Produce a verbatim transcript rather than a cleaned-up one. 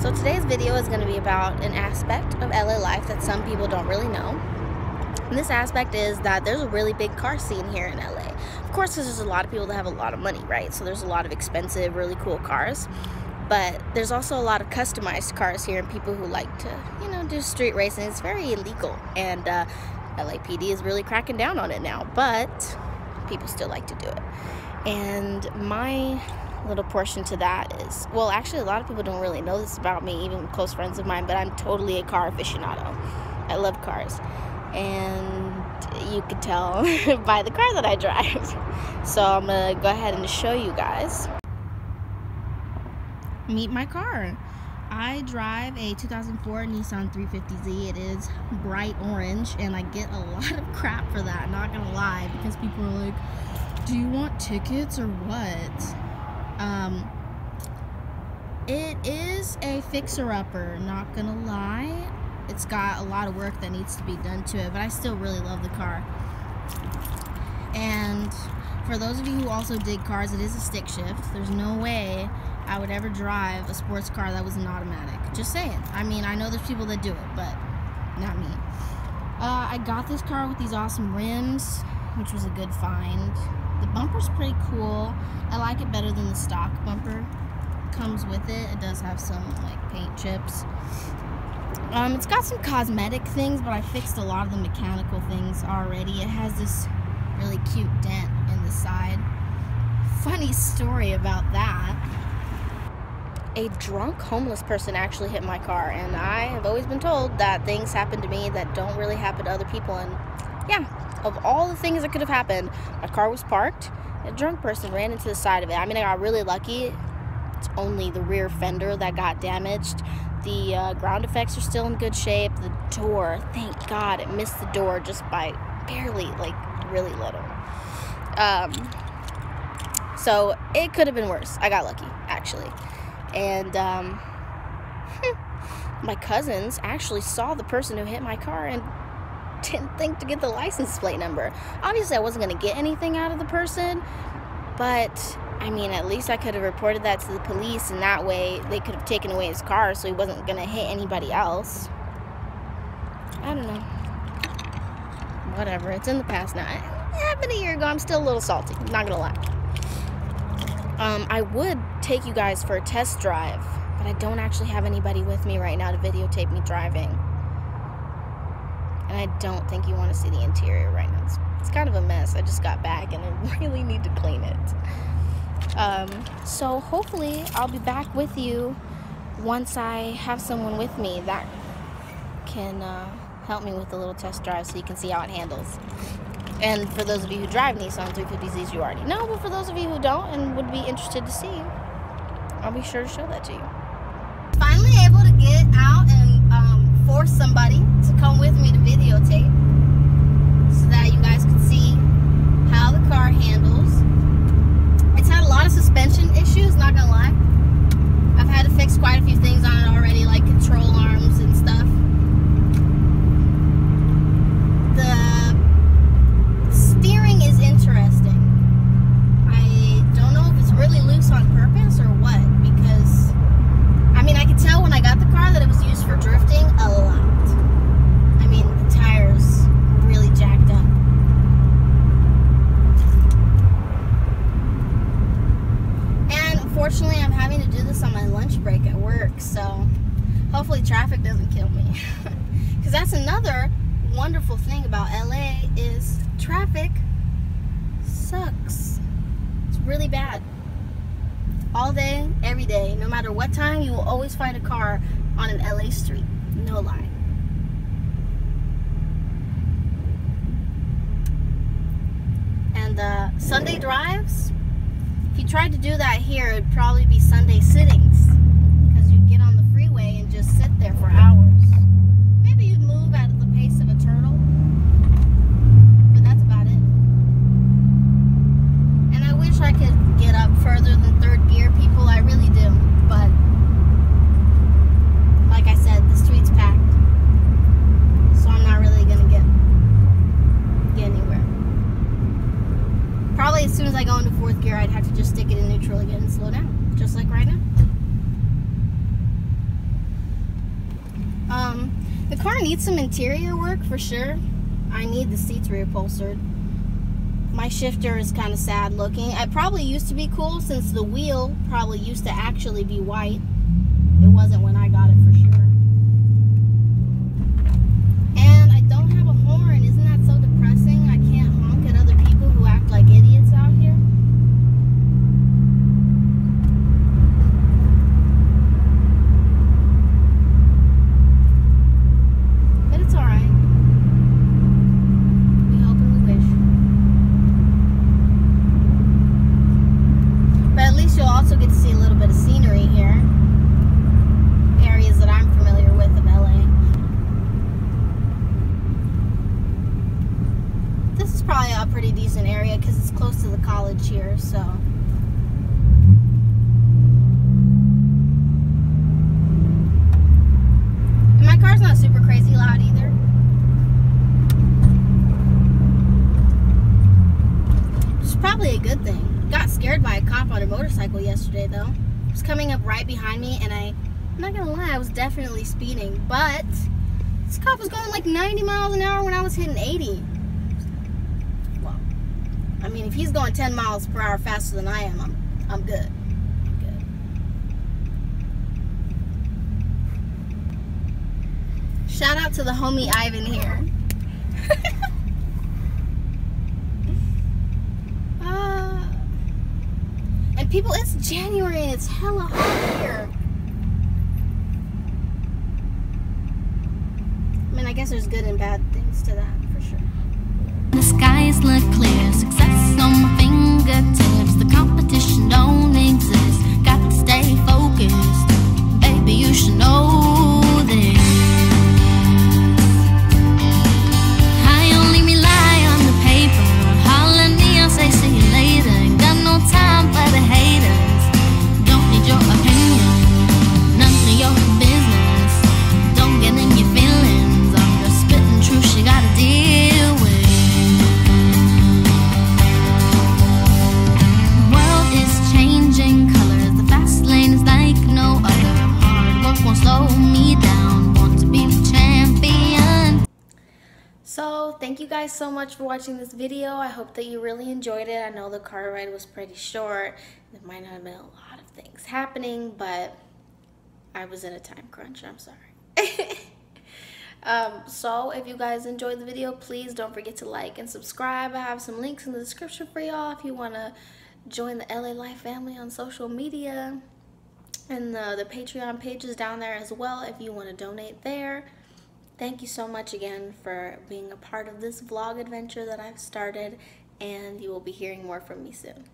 So today's video is going to be about an aspect of L A life that some people don't really know. And this aspect is that there's a really big car scene here in L A. Of course, because there's a lot of people that have a lot of money, right? So there's a lot of expensive, really cool cars. But there's also a lot of customized cars here and people who like to, you know, do street racing. It's very illegal. And uh, L A P D is really cracking down on it now. But people still like to do it. And my little portion to that is, well, actually, a lot of people don't really know this about me, even close friends of mine, but I'm totally a car aficionado. I love cars. And you could tell by the car that I drive. So I'm gonna go ahead and show you guys. Meet my car. I drive a two thousand four Nissan three fifty Z. It is bright orange, and I get a lot of crap for that, not gonna lie, because people are like, do you want tickets or what? Um, it is a fixer-upper, not gonna lie. It's got a lot of work that needs to be done to it, but I still really love the car. And for those of you who also dig cars, it is a stick shift. There's no way I would ever drive a sports car that was an automatic. Just saying. I mean, I know there's people that do it, but not me. Uh, I got this car with these awesome rims, which was a good find. The bumper's pretty cool. I like it better than the stock bumper. Comes with it. It does have some like paint chips. Um, it's got some cosmetic things, but I fixed a lot of the mechanical things already. It has this really cute dent in the side. Funny story about that. A drunk homeless person actually hit my car, and I have always been told that things happen to me that don't really happen to other people. And yeah, of all the things that could have happened, my car was parked, a drunk person ran into the side of it. I mean, I got really lucky. It's only the rear fender that got damaged. The uh, ground effects are still in good shape. The door, thank God, it missed the door just by barely, like really little. Um, so it could have been worse. I got lucky, actually. And um, my cousins actually saw the person who hit my car and didn't think to get the license plate number. Obviously, I wasn't going to get anything out of the person, but I mean, at least I could have reported that to the police, and that way they could have taken away his car so he wasn't going to hit anybody else. I don't know. Whatever. It's in the past now. It happened a year ago. I'm still a little salty. Not going to lie. Um, I would take you guys for a test drive, but I don't actually have anybody with me right now to videotape me driving. And I don't think you want to see the interior right now. It's, it's kind of a mess. I just got back, and I really need to clean it. Um, so hopefully I'll be back with you once I have someone with me that can uh, help me with the little test drive so you can see how it handles. And for those of you who drive Nissan three fifty Zs, you already know, but for those of you who don't and would be interested to see, I'll be sure to show that to you. Finally able to get out and um, force somebody to come with me to videotape so that you guys can see how the car handles. Had a lot of suspension issues, not gonna lie. I've had to fix quite a few things on it already, like control arms and stuff. The steering is interesting. I don't know if it's really loose on purpose or what, because I mean, I could tell when I got the car that it was used for drifting a lot. I mean, the tires really jacked up. Unfortunately, I'm having to do this on my lunch break at work, so hopefully traffic doesn't kill me. Because that's another wonderful thing about L A is traffic sucks. It's really bad. All day, every day, no matter what time, you will always find a car on an L A street. No lie. And uh, Sunday drives? If you tried to do that here, it would probably be Sunday sittings, because you'd get on the freeway and just sit there for hours. Maybe you'd move at the pace of a turtle, but that's about it. And I wish I could get up further than third gear, people, I really do, but like I said, the street's packed, so I'm not really going to get get anywhere. Probably as soon as I go into fourth gear, I'd have to just stick it in neutral again and slow down, just like right now. gonna need some interior work for sure. I need the seats reupholstered. My shifter is kind of sad looking. It probably used to be cool, since the wheel probably used to actually be white. It wasn't when I got it for sure. And I don't have a horn. Isn't that so depressing? I can't honk at other people who act like idiots out here. Here, so and my car's not super crazy loud either. It's probably a good thing. Got scared by a cop on a motorcycle yesterday though. He was coming up right behind me, and I, I'm not gonna lie, I was definitely speeding, but this cop was going like ninety miles an hour when I was hitting eighty. I mean, if he's going ten miles per hour faster than I am, I'm, I'm good. I'm good. Shout out to the homie Ivan here. uh, and people, it's January and it's hella hot here. I mean, I guess there's good and bad things to that, for sure. The skies look clear, success on my fingertips. The competition don't exist, got to stay focused. Baby, you should know this. I only rely on the paper, holler at me, I'll say see you later. Got no time for the haters, don't need your opinion, none of your business. Don't get in your feelings, I'm just spitting truth, she gotta deal. Slow me down, want to be the champion. So thank you guys so much for watching this video. I hope that you really enjoyed it. I know the car ride was pretty short. There might not have been a lot of things happening, but I was in a time crunch. I'm sorry. um, so if you guys enjoyed the video, please don't forget to like and subscribe. I have some links in the description for y'all if you want to join the L A Life family on social media. And the, the Patreon page is down there as well if you want to donate there. Thank you so much again for being a part of this vlog adventure that I've started, and you will be hearing more from me soon.